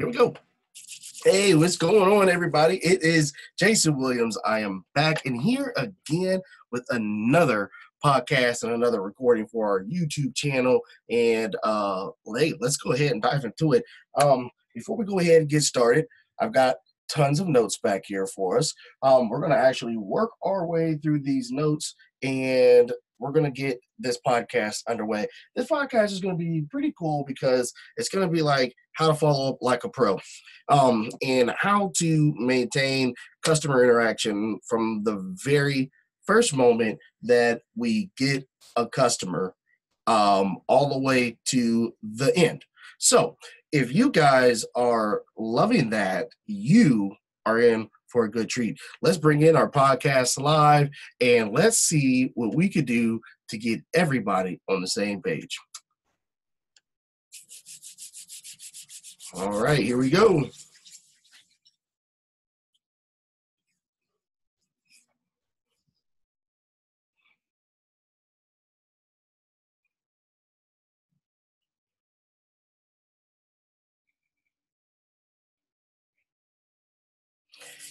Here we go. Hey, what's going on, everybody? It is Jason Williams. I am back and here again with another podcast and another recording for our YouTube channel. And hey, let's go ahead and dive into it. Before we go ahead and get started, I've got tons of notes back here for us. We're going to actually work our way through these notes and we're going to get this podcast underway. This podcast is going to be pretty cool because it's going to be like how to follow up like a pro and how to maintain customer interaction from the very first moment that we get a customer all the way to the end. So if you guys are loving that, you are in for a good treat. Let's bring in our podcast live and let's see what we could do to get everybody on the same page. All right, here we go.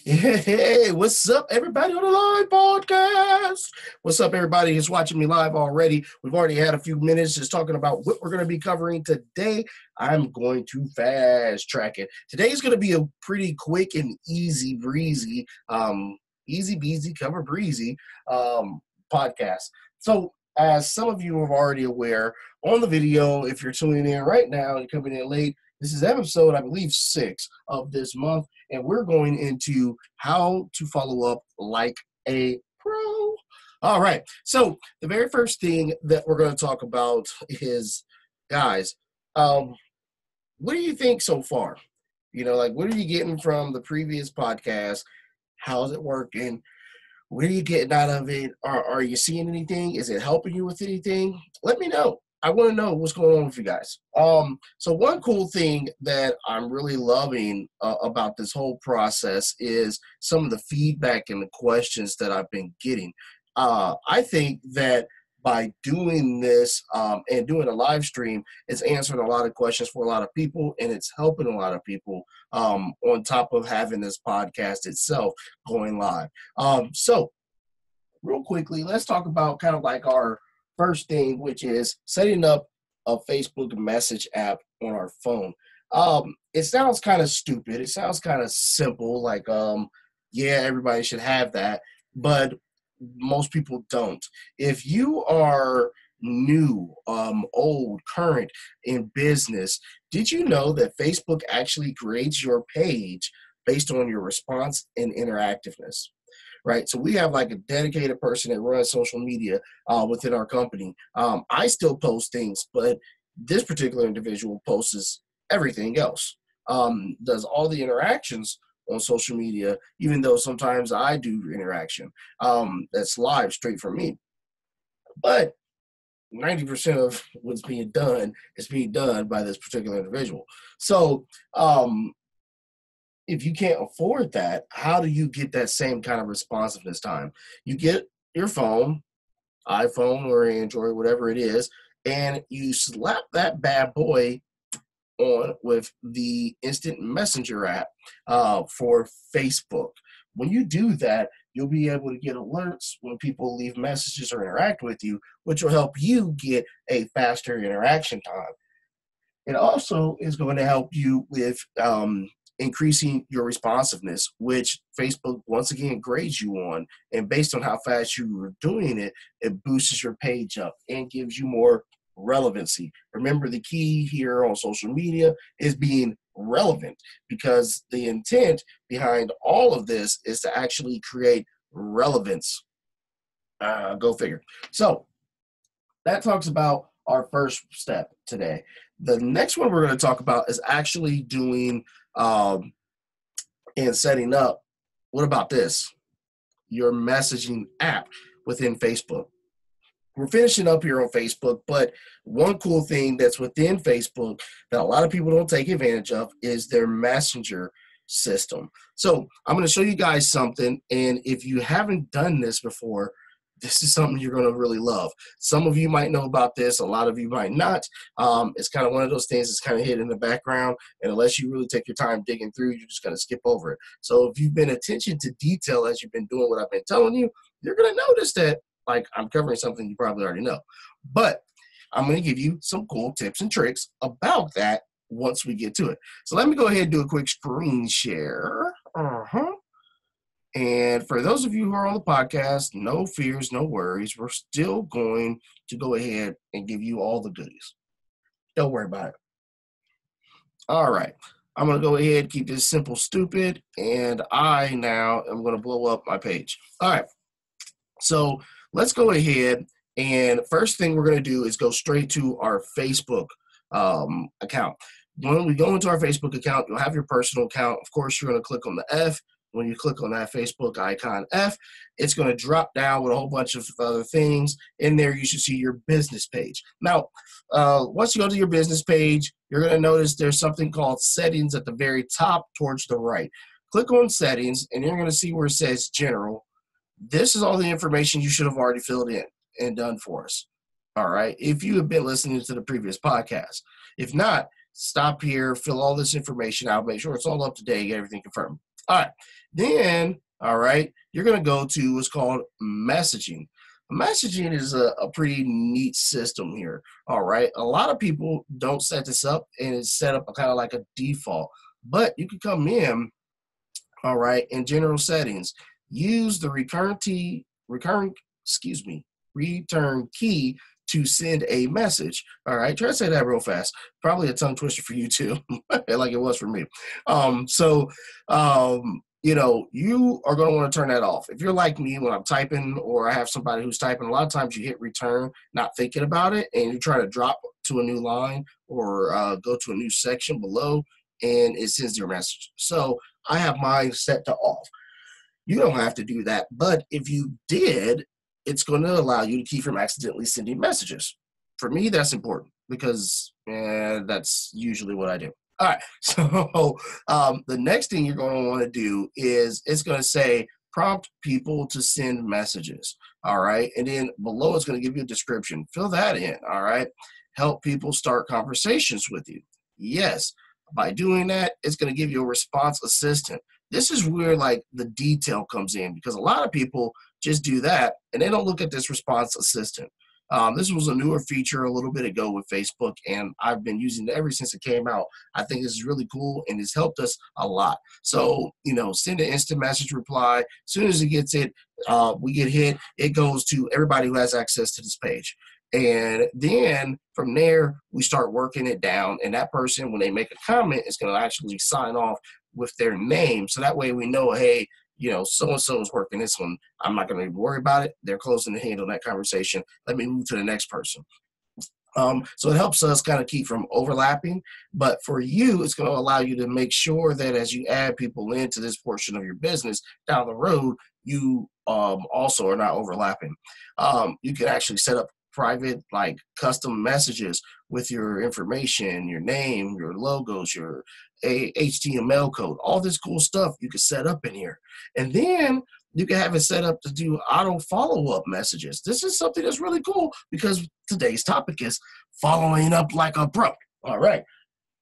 Hey, what's up, everybody on the live podcast? What's up, everybody who's watching me live already? We've already had a few minutes just talking about what we're going to be covering today. I'm going to fast track it. Today's going to be a pretty quick and easy breezy, easy beezy, cover breezy podcast. So as some of you are already aware, on the video, if you're tuning in right now and coming in late, this is episode, I believe, 6 of this month, and we're going into how to follow up like a pro. All right, so the very first thing that we're going to talk about is, guys, what do you think so far? You know, like, what are you getting from the previous podcast? How's it working? What are you getting out of it? Are you seeing anything? Is it helping you with anything? Let me know. I want to know what's going on with you guys. So one cool thing that I'm really loving about this whole process is some of the feedback and the questions that I've been getting. I think that by doing this and doing a live stream, it's answering a lot of questions for a lot of people, and it's helping a lot of people on top of having this podcast itself going live. So real quickly, let's talk about kind of like our first thing, which is setting up a Facebook message app on our phone. It sounds kind of stupid. It sounds kind of simple, like, yeah, everybody should have that, but most people don't. If you are new, old, current in business, did you know that Facebook actually grades your page based on your response and interactiveness? Right, so we have like a dedicated person that runs social media within our company. I still post things, but this particular individual posts everything else, does all the interactions on social media, even though sometimes I do interaction that's live straight from me. But 90% of what's being done is being done by this particular individual. So, if you can't afford that, how do you get that same kind of responsiveness time? You get your phone, iPhone or Android, whatever it is, and you slap that bad boy on with the instant messenger app for Facebook. When you do that, you'll be able to get alerts when people leave messages or interact with you, which will help you get a faster interaction time. It also is going to help you with increasing your responsiveness, which Facebook once again grades you on. And based on how fast you were doing it, it boosts your page up and gives you more relevancy. Remember, the key here on social media is being relevant, because the intent behind all of this is to actually create relevance. Go figure. So that talks about our first step today. The next one we're going to talk about is actually doing and setting up, what about this, your messaging app within Facebook. We're finishing up here on Facebook, but one cool thing that's within Facebook that a lot of people don't take advantage of is their messenger system. So I'm going to show you guys something, and if you haven't done this before, this is something you're going to really love. Some of you might know about this. A lot of you might not. It's kind of one of those things that's kind of hidden in the background. And unless you really take your time digging through, you're just going to skip over it. So if you've been attention to detail as you've been doing what I've been telling you, you're going to notice that, like, I'm covering something you probably already know. But I'm going to give you some cool tips and tricks about that once we get to it. So let me go ahead and do a quick screen share. And for those of you who are on the podcast, no fears, no worries. We're still going to go ahead and give you all the goodies. Don't worry about it. All right. I'm going to go ahead, keep this simple, stupid, and I now am going to blow up my page. All right. So let's go ahead, and first thing we're going to do is go straight to our Facebook account. When we go into our Facebook account, you'll have your personal account. Of course, you're going to click on the F. When you click on that Facebook icon F, it's going to drop down with a whole bunch of other things. In there, you should see your business page. Now, once you go to your business page, you're going to notice there's something called settings at the very top towards the right. Click on settings, and you're going to see where it says general. This is all the information you should have already filled in and done for us. All right. If you have been listening to the previous podcast, if not, stop here, fill all this information out, make sure it's all up to date, get everything confirmed. All right. Then, all right, you're going to go to what's called messaging. Messaging is a pretty neat system here. All right. A lot of people don't set this up, and it's set up kind of like a default, but you can come in, all right, in general settings, use the return key to send a message. All right. Try to say that real fast. Probably a tongue twister for you too, like it was for me. You know, you are going to want to turn that off. If you're like me when I'm typing, or I have somebody who's typing, a lot of times you hit return, not thinking about it, and you try to drop to a new line or go to a new section below, and it sends your message. So I have mine set to off. You don't have to do that, but if you did, it's going to allow you to keep from accidentally sending messages. For me, that's important because that's usually what I do. All right, so the next thing you're going to want to do is it's going to say prompt people to send messages, all right? And then below it's going to give you a description. Fill that in, all right? Help people start conversations with you. Yes, by doing that, it's going to give you a response assistant. This is where, like, the detail comes in, because a lot of people just do that, and they don't look at this response assistant. This was a newer feature a little bit ago with Facebook, and I've been using it ever since it came out. I think this is really cool, and it's helped us a lot. So, you know, send an instant message reply. As soon as it gets it, we get hit, it goes to everybody who has access to this page. And then from there, we start working it down. And that person, when they make a comment, is going to actually sign off with their name. So that way we know, hey, you know, so-and-so is working this one. I'm not going to worry about it. They're closing the handle on that conversation. Let me move to the next person. So it helps us kind of keep from overlapping. But for you, it's going to allow you to make sure that as you add people into this portion of your business down the road, you also are not overlapping. You can actually set up private, like, custom messages with your information, your name, your logos, your HTML code, all this cool stuff you can set up in here. And then you can have it set up to do auto follow-up messages. This is something that's really cool because today's topic is following up like a pro. All right.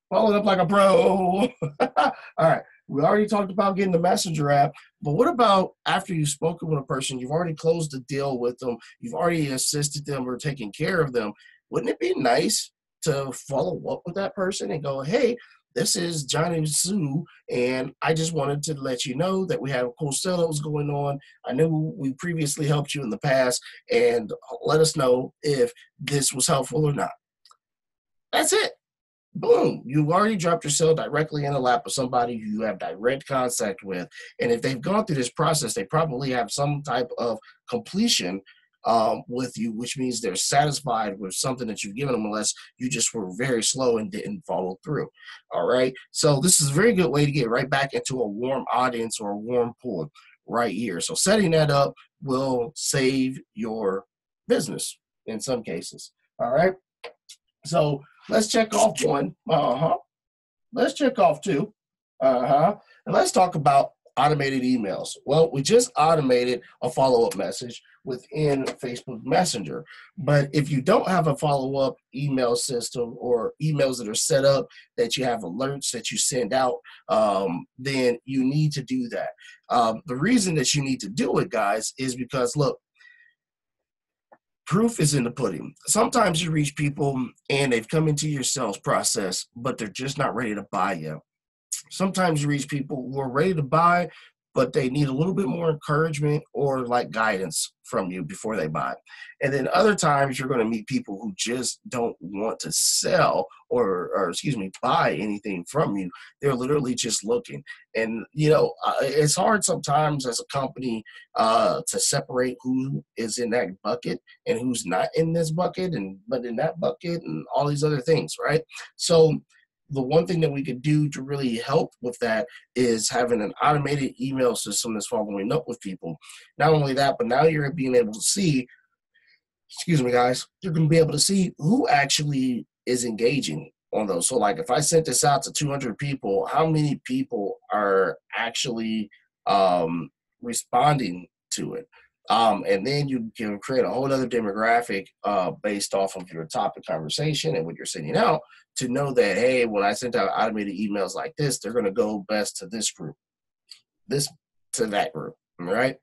Following up like a pro. All right. We already talked about getting the messenger app, but what about after you've spoken with a person, you've already closed the deal with them, you've already assisted them or taken care of them? Wouldn't it be nice to follow up with that person and go, hey, this is Johnny Sue, and I just wanted to let you know that we have a cool sale that was going on. I know we previously helped you in the past, and let us know if this was helpful or not. That's it. Boom, you've already dropped your sale directly in the lap of somebody you have direct contact with. And if they've gone through this process, they probably have some type of completion with you, which means they're satisfied with something that you've given them, unless you just were very slow and didn't follow through. All right. So this is a very good way to get right back into a warm audience or a warm pool right here. So setting that up will save your business in some cases. All right. So let's check off one. Let's check off two. And let's talk about automated emails. Well, we just automated a follow-up message within Facebook Messenger. But if you don't have a follow-up email system or emails that are set up, that you have alerts that you send out, then you need to do that. The reason that you need to do it, guys, is because, look, proof is in the pudding. Sometimes you reach people and they've come into your sales process, but they're just not ready to buy yet. Sometimes you reach people who are ready to buy, but they need a little bit more encouragement or like guidance from you before they buy. And then other times you're going to meet people who just don't want to sell or excuse me, buy anything from you. They're literally just looking. And, you know, it's hard sometimes as a company to separate who is in that bucket and who's not in this bucket and but in that bucket and all these other things, right? So the one thing that we could do to really help with that is having an automated email system that's following up with people. Not only that, but now you're being able to see, excuse me, guys, you're going to be able to see who actually is engaging on those. So like if I sent this out to 200 people, how many people are actually responding to it? And then you can create a whole other demographic based off of your topic conversation and what you're sending out to know that, hey, when I send out automated emails like this, they're going to go best to this group, this to that group, right?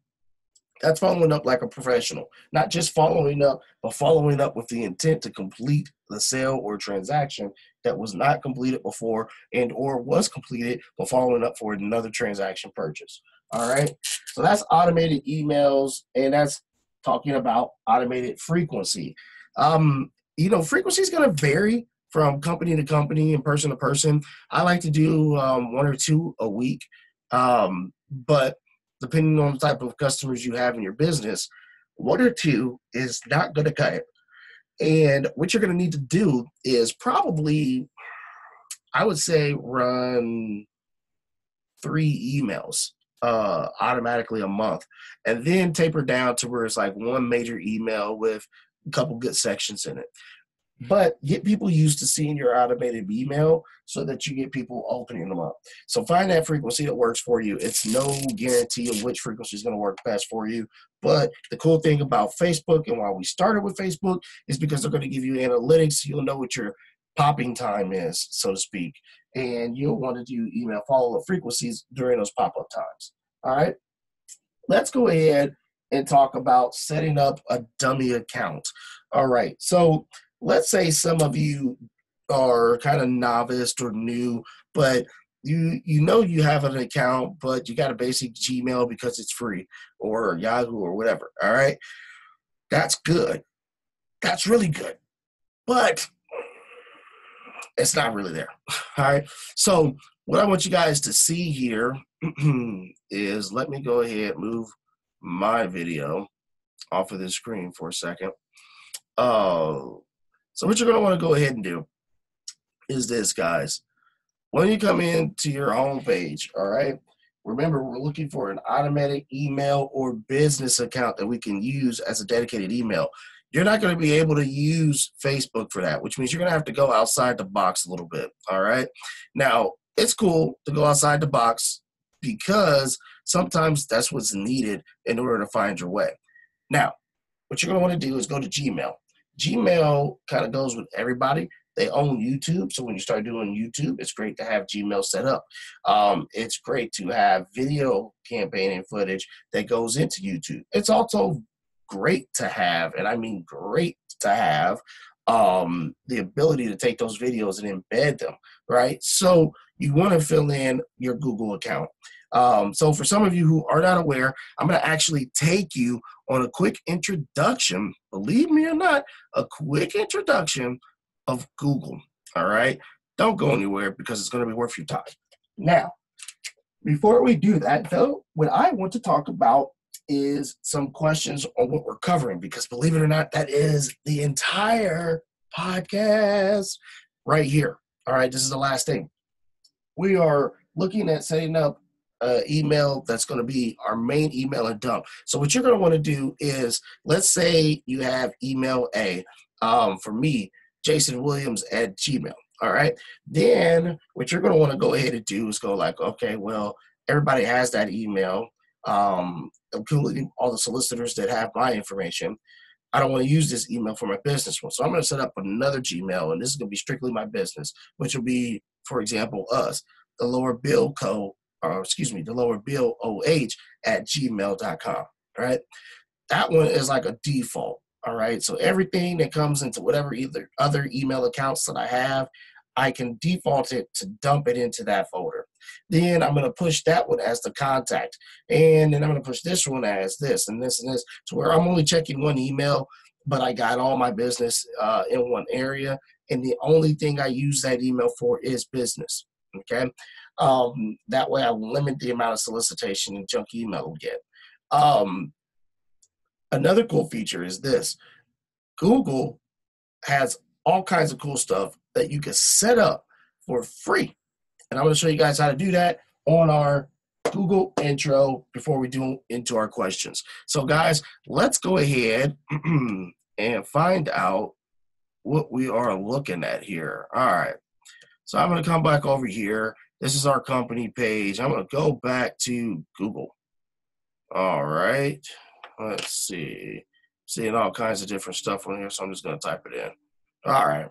That's following up like a professional, not just following up, but following up with the intent to complete the sale or transaction that was not completed before and or was completed, but following up for another transaction purchase. All right. So that's automated emails, and that's talking about automated frequency. You know, frequency is going to vary from company to company and person to person. I like to do one or two a week, but depending on the type of customers you have in your business, one or two is not going to cut it. And what you're going to need to do is probably, I would say, run 3 emails automatically a month, and then taper down to where it's like one major email with a couple good sections in it. But get people used to seeing your automated email so that you get people opening them up. So find that frequency that works for you. It's no guarantee of which frequency is going to work best for you. But the cool thing about Facebook and why we started with Facebook is because they're going to give you analytics. So you'll know what your popping time is, so to speak. And you'll want to do email follow-up frequencies during those pop-up times. All right, let's go ahead and talk about setting up a dummy account. All right, so let's say some of you are kind of novice or new, but you know you have an account, but you got a basic Gmail because it's free or Yahoo or whatever. All right, that's good. That's really good, but it's not really there. All right. So what I want you guys to see here is, let me go ahead, move my video off of the screen for a second. So what you're going to want to go ahead and do is this, guys. When you come into your home page, all right, remember, we're looking for an automatic email or business account that we can use as a dedicated email. You're not going to be able to use Facebook for that, which means you're going to have to go outside the box a little bit, all right? Now, it's cool to go outside the box because sometimes that's what's needed in order to find your way. Now, what you're going to want to do is go to Gmail. Gmail kind of goes with everybody. They own YouTube, so when you start doing YouTube, it's great to have Gmail set up. It's great to have video campaigning footage that goes into YouTube. It's also great to have, and I mean great to have, the ability to take those videos and embed them, right? So you want to fill in your Google account. So for some of you who are not aware, I'm going to actually take you on a quick introduction, believe me or not, a quick introduction of Google, all right? Don't go anywhere because it's going to be worth your time. Now, before we do that, though, what I want to talk about is some questions on what we're covering, because believe it or not, that is the entire podcast right here. All right, this is the last thing. We are looking at setting up an email that's going to be our main email and dump. So what you're going to want to do is, let's say you have email A, for me, jasonwilliams@gmail.com, all right? Then what you're going to want to go ahead and do is go like, okay, well, everybody has that email, including all the solicitors that have my information. I don't want to use this email for my business one. So I'm going to set up another Gmail, and this is going to be strictly my business, which will be, for example, us, the Lower Bill Co., or excuse me, the Lower Bill OH at gmail.com, right? That one is like a default, all right? So everything that comes into whatever either other email accounts that I have, I can default it to dump it into that folder. Then I'm going to push that one as the contact. And then I'm going to push this one as this and this and this, to where I'm only checking one email, but I got all my business in one area. And the only thing I use that email for is business. Okay. That way I limit the amount of solicitation and junk email we get. Another cool feature is this. Google has all kinds of cool stuff that you can set up for free. And I'm going to show you guys how to do that on our Google intro before we do into our questions. So guys, let's go ahead and find out what we are looking at here. All right. So I'm going to come back over here. This is our company page. I'm going to go back to Google. All right. Let's see. Seeing all kinds of different stuff on here. So I'm just going to type it in. All right.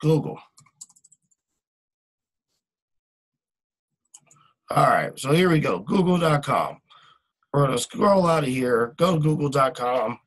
Google. All right, so here we go, google.com. We're gonna scroll out of here, go to google.com,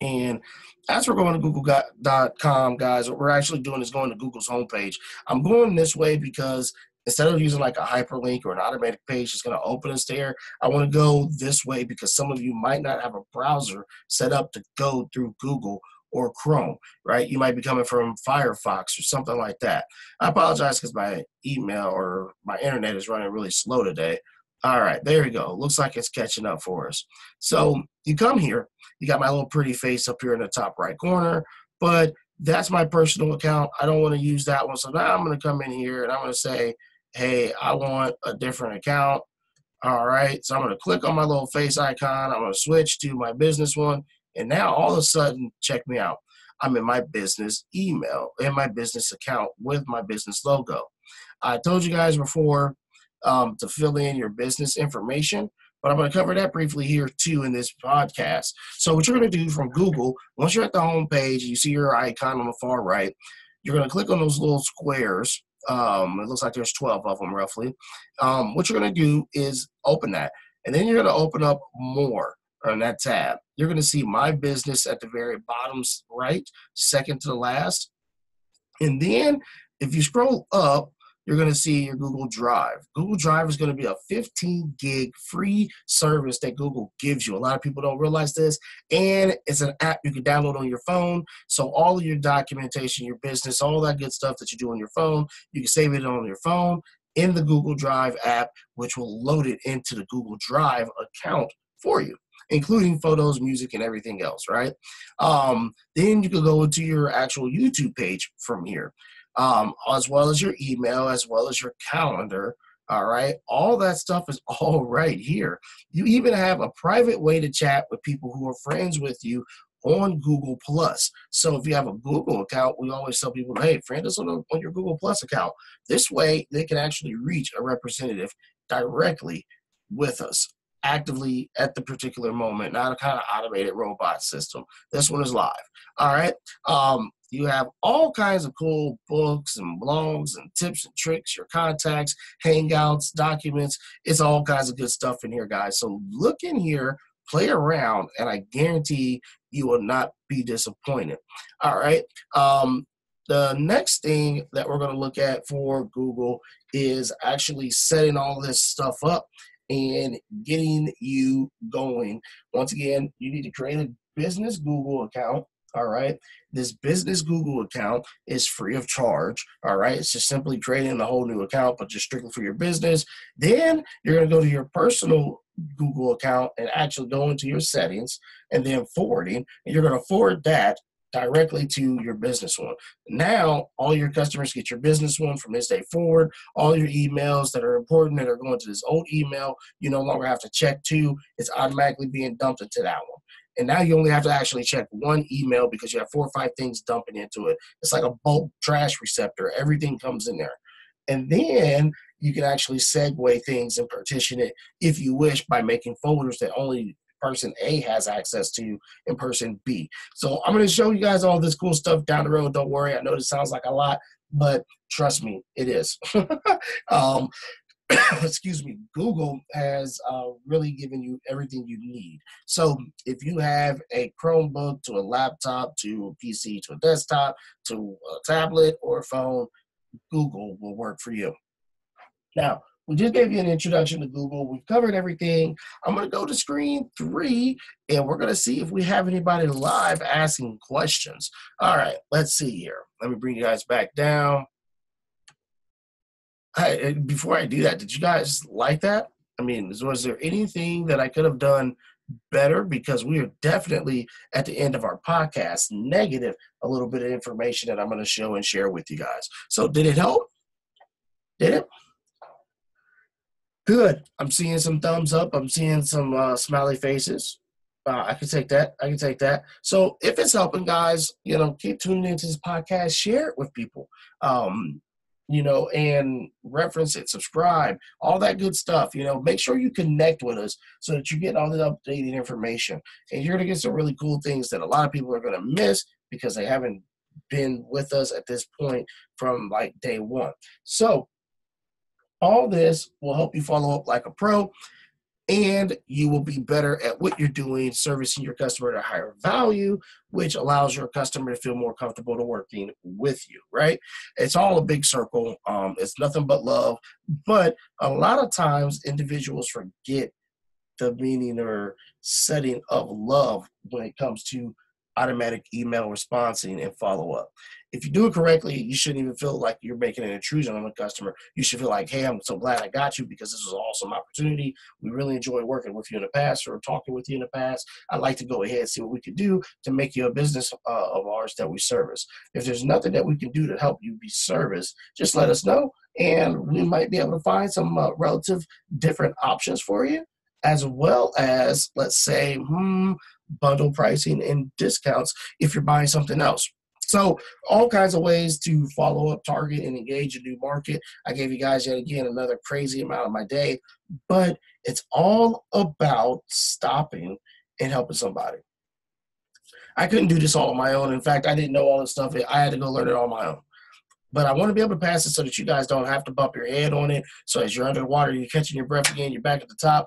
and as we're going to google.com, guys, what we're actually doing is going to Google's homepage. I'm going this way because instead of using like a hyperlink or an automatic page that's gonna open us there, I wanna go this way because some of you might not have a browser set up to go through Google or Chrome, right? You might be coming from Firefox or something like that. I apologize because my email or my internet is running really slow today. All right, there we go. Looks like it's catching up for us. So you come here, you got my little pretty face up here in the top right corner, but that's my personal account. I don't want to use that one. So now I'm going to come in here and I'm going to say, hey, I want a different account. All right, so I'm going to click on my little face icon. I'm going to switch to my business one. And now all of a sudden, check me out. I'm in my business email, in my business account with my business logo. I told you guys before to fill in your business information, but I'm going to cover that briefly here too in this podcast. So what you're going to do from Google, once you're at the home page, you see your icon on the far right, you're going to click on those little squares. It looks like there's 12 of them roughly. What you're going to do is open that, and then you're going to open up more. On that tab, you're going to see my business at the very bottom right, second to the last. And then if you scroll up, you're going to see your Google Drive. Google Drive is going to be a 15 gig free service that Google gives you. A lot of people don't realize this. And it's an app you can download on your phone. So all of your documentation, your business, all that good stuff that you do on your phone, you can save it on your phone in the Google Drive app, which will load it into the Google Drive account for you, including photos, music, and everything else, right? Then you can go into your actual YouTube page from here, as well as your email, as well as your calendar, all right? All that stuff is all right here. You even have a private way to chat with people who are friends with you on Google Plus. So if you have a Google account, we always tell people, hey, friend us on your Google Plus account. This way, they can actually reach a representative directly with us, actively at the particular moment, not a kind of automated robot system. This one is live. All right. You have all kinds of cool books and blogs and tips and tricks, your contacts, hangouts, documents. It's all kinds of good stuff in here, guys. So look in here, play around, and I guarantee you will not be disappointed. All right. The next thing that we're going to look at for Google is actually setting all this stuff up and getting you going. Once again, you need to create a business Google account, all right? This business Google account is free of charge, all right? It's just simply creating a whole new account, but just strictly for your business. Then you're gonna go to your personal Google account and actually go into your settings and then forwarding, and you're gonna forward that directly to your business one. Now, all your customers get your business one from this day forward. All your emails that are important that are going to this old email, you no longer have to check two. It's automatically being dumped into that one. And now you only have to actually check one email because you have 4 or 5 things dumping into it. It's like a bulk trash receptor. Everything comes in there. And then you can actually segue things and partition it if you wish by making folders that only person A has access to and person B. So I'm going to show you guys all this cool stuff down the road. Don't worry. I know this sounds like a lot, but trust me, it is. Excuse me, Google has really given you everything you need. So if you have a Chromebook to a laptop to a PC to a desktop to a tablet or a phone, Google will work for you. Now, we just gave you an introduction to Google. We've covered everything. I'm going to go to screen 3, and we're going to see if we have anybody live asking questions. All right, let's see here. Let me bring you guys back down. Before I do that, did you guys like that? I mean, was there anything that I could have done better? Because we are definitely at the end of our podcast, negative a little bit of information that I'm going to show and share with you guys. So did it help? Did it? Good. I'm seeing some thumbs up. I'm seeing some smiley faces. I can take that. I can take that. So if it's helping, guys, you know, keep tuning into this podcast, share it with people. You know, and reference it, subscribe, all that good stuff. You know, make sure you connect with us so that you get all the updated information. And you're going to get some really cool things that a lot of people are going to miss because they haven't been with us at this point from like day one. So all this will help you follow up like a pro, and you will be better at what you're doing, servicing your customer at a higher value, which allows your customer to feel more comfortable to working with you, right? It's all a big circle. It's nothing but love. But a lot of times individuals forget the meaning or setting of love when it comes to automatic email responding and follow-up. If you do it correctly, you shouldn't even feel like you're making an intrusion on a customer. You should feel like, hey, I'm so glad I got you because this was an awesome opportunity. We really enjoyed working with you in the past or talking with you in the past. I'd like to go ahead and see what we could do to make you a business of ours that we service. If there's nothing that we can do to help you be serviced, just let us know, and we might be able to find some relative different options for you, as well as, let's say, bundle pricing and discounts if you're buying something else. So all kinds of ways to follow up, target, and engage a new market. I gave you guys yet again another crazy amount of my day, but it's all about stopping and helping somebody. I couldn't do this all on my own. In fact, I didn't know all this stuff. I had to go learn it on my own. But I want to be able to pass it so that you guys don't have to bump your head on it. So as you're under the water, you're catching your breath again, you're back at the top.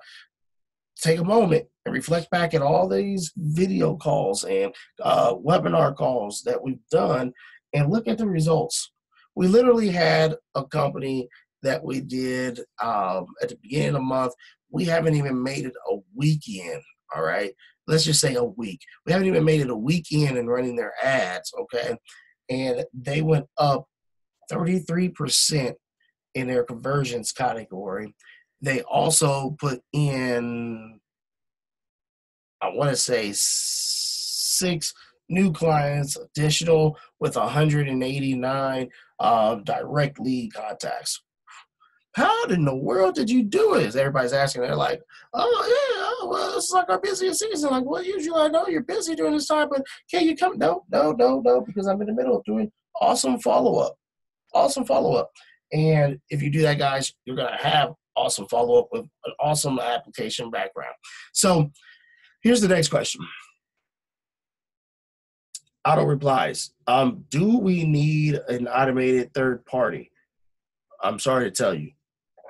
Take a moment and reflect back at all these video calls and webinar calls that we've done and look at the results. We literally had a company that we did at the beginning of the month. We haven't even made it a weekend, all right? Let's just say a week. We haven't even made it a weekend in running their ads, okay? And they went up 33% in their conversions category. They also put in, I want to say, 6 new clients additional with 189 direct lead contacts. How in the world did you do it? Everybody's asking. They're like, oh, yeah, well, it's like our busiest season. Like, well, usually I know you're busy during this time, but can you come? No, because I'm in the middle of doing awesome follow-up. Awesome follow-up. And if you do that, guys, you're going to have awesome follow-up with an awesome application background. So here's the next question. Auto replies. Do we need an automated third party? I'm sorry to tell you,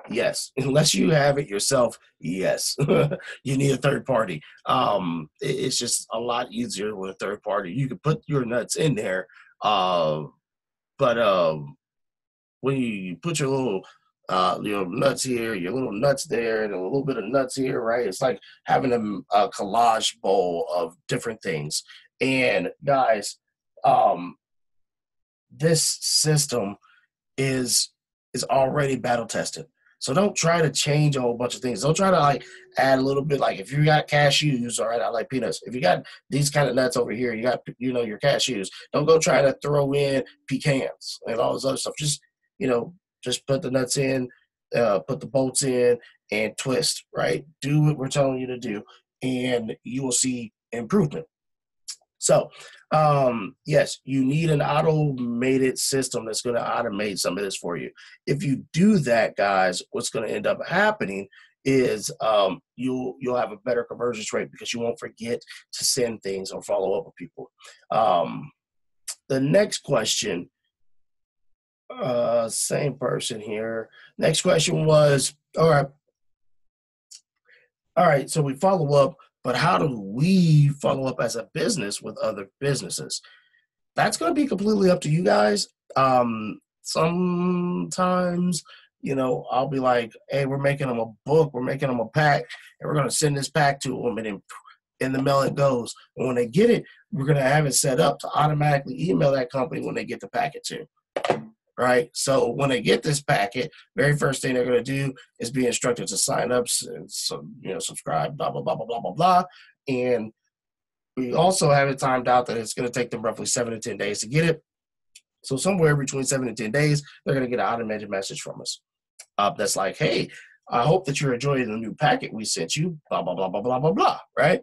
yes. Unless you have it yourself, yes. You need a third party. It's just a lot easier with a third party. You can put your nuts in there, but when you put your little your nuts here, your little nuts there, and a little bit of nuts here, right? It's like having a collage bowl of different things. And guys, this system is already battle tested. So don't try to change a whole bunch of things. Don't try to like add a little bit. Like if you got cashews, all right, I like peanuts. If you got these kind of nuts over here, you got, you know, your cashews. Don't go try to throw in pecans and all this other stuff. Just, you know, just put the nuts in, put the bolts in, and twist, right? Do what we're telling you to do, and you will see improvement. So, yes, you need an automated system that's going to automate some of this for you. If you do that, guys, what's going to end up happening is you'll have a better conversion rate because you won't forget to send things or follow up with people. The next question, same person here. Next question was, all right, so we follow up, but how do we follow up as a business with other businesses? That's going to be completely up to you guys. Sometimes, you know, I'll be like, hey, we're making them a book, we're making them a pack, and we're going to send this pack to them, and in the mail it goes. And when they get it, we're going to have it set up to automatically email that company when they get the packet too, right? So when they get this packet, very first thing they're going to do is be instructed to sign up, subscribe, blah, blah, blah, blah, blah, blah, blah. And we also have it timed out that it's going to take them roughly 7 to 10 days to get it. So somewhere between 7 to 10 days, they're going to get an automated message from us. That's like, hey, I hope that you're enjoying the new packet we sent you, blah, blah, blah, blah, blah, blah, blah, right?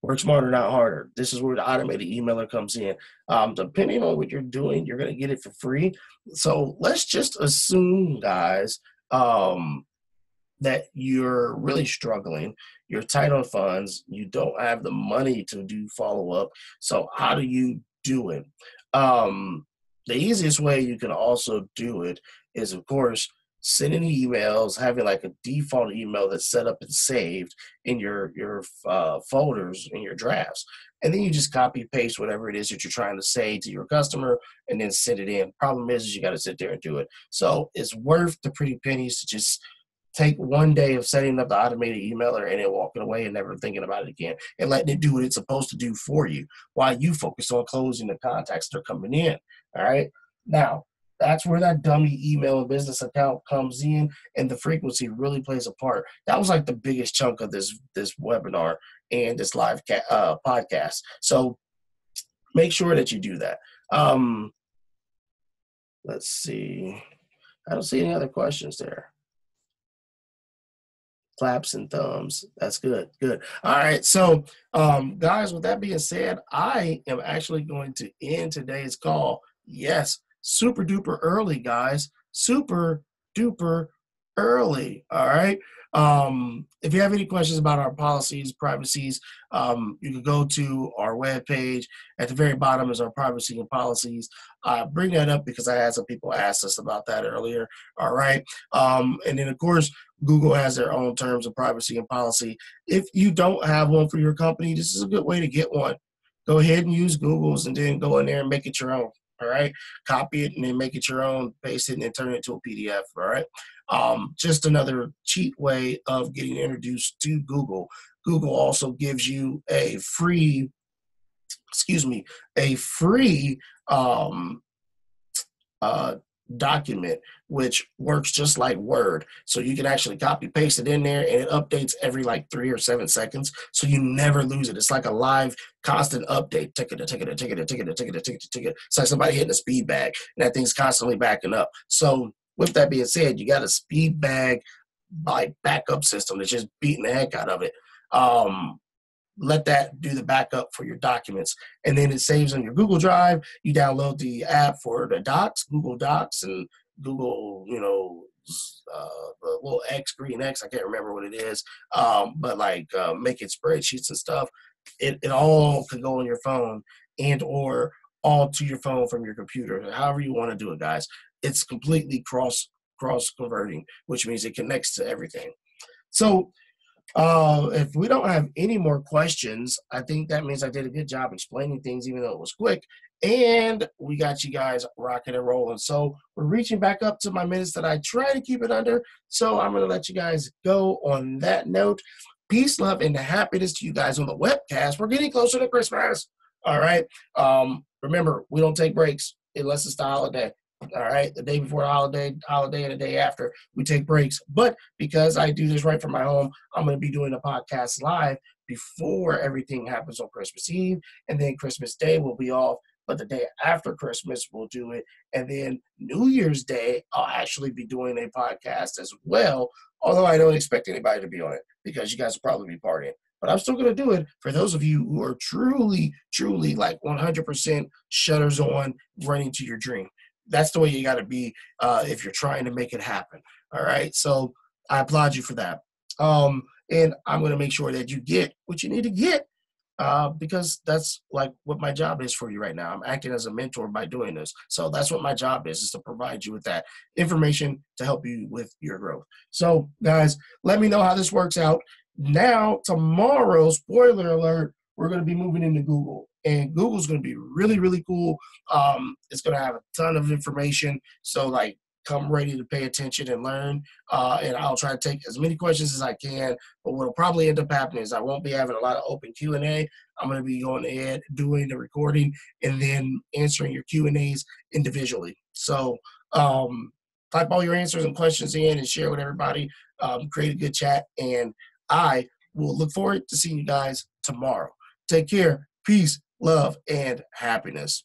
Work smarter, not harder. This is where the automated emailer comes in. Depending on what you're doing, you're going to get it for free. So let's just assume, guys, that you're really struggling, you're tight on funds, you don't have the money to do follow-up. So how do you do it? The easiest way you can also do it is, of course, sending emails, having like a default email that's set up and saved in your folders, in your drafts. And then you just copy paste whatever it is that you're trying to say to your customer and then send it in. Problem is you got to sit there and do it. So it's worth the pretty pennies to just take one day of setting up the automated emailer and then walking away and never thinking about it again and letting it do what it's supposed to do for you while you focus on closing the contacts that are coming in. All right. Now, that's where that dummy email and business account comes in, and the frequency really plays a part. That was like the biggest chunk of this webinar and this live podcast. So make sure that you do that. Let's see. I don't see any other questions there. Claps and thumbs. That's good. Good. All right. So, guys, with that being said, I am actually going to end today's call. Yes. Super duper early, guys. Super duper early. All right. If you have any questions about our policies, privacies, you can go to our webpage. At the very bottom is our privacy and policies. Bring that up because I had some people ask us about that earlier. All right. And then, of course, Google has their own terms of privacy and policy. If you don't have one for your company, this is a good way to get one. Go ahead and use Google's and then go in there and make it your own. All right. Copy it and then make it your own, paste it, and then turn it into a PDF. All right. Just another cheap way of getting introduced to Google. Google also gives you a free, document, which works just like Word. So you can actually copy paste it in there and it updates every like 3 or 7 seconds. So you never lose it. It's like a live constant update. Ticket. It's like somebody hitting a speed bag and that thing's constantly backing up. So with that being said, you got a speed bag like backup system that's just beating the heck out of it. Let that do the backup for your documents. And then it saves on your Google Drive. You download the app for the docs, Google Docs and Google, the little X, green X, I can't remember what it is, but like making spreadsheets and stuff. It all can go on your phone and or all to your phone from your computer, however you want to do it, guys. It's completely cross converting, which means it connects to everything. So, if we don't have any more questions, I think that means I did a good job explaining things, even though it was quick. And we got you guys rocking and rolling. So we're reaching back up to my minutes that I try to keep it under. So I'm going to let you guys go on that note. Peace, love, and happiness to you guys on the webcast. We're getting closer to Christmas. All right. Remember, we don't take breaks unless it's the holiday. All right, the day before the holiday, and the day after, we take breaks. But because I do this right from my home, I'm going to be doing a podcast live before everything happens on Christmas Eve, and then Christmas Day will be off. But the day after Christmas, we'll do it. And then New Year's Day, I'll actually be doing a podcast as well, although I don't expect anybody to be on it because you guys will probably be partying. but I'm still going to do it for those of you who are truly, truly like 100% shutters on, running to your dream. That's the way you got to be if you're trying to make it happen. All right. So I applaud you for that. And I'm going to make sure that you get what you need to get because that's like what my job is for you right now. I'm acting as a mentor by doing this. So that's what my job is to provide you with that information to help you with your growth. So guys, let me know how this works out. Now, tomorrow, spoiler alert, we're going to be moving into Google. And Google's going to be really, really cool. It's going to have a ton of information. So, like, come ready to pay attention and learn. And I'll try to take as many questions as I can. But what will probably end up happening is I won't be having a lot of open Q&A. I'm going to be going ahead, doing the recording, and then answering your Q&As individually. So, type all your answers and questions in and share with everybody. Create a good chat. And I will look forward to seeing you guys tomorrow. Take care. Peace. Love and happiness.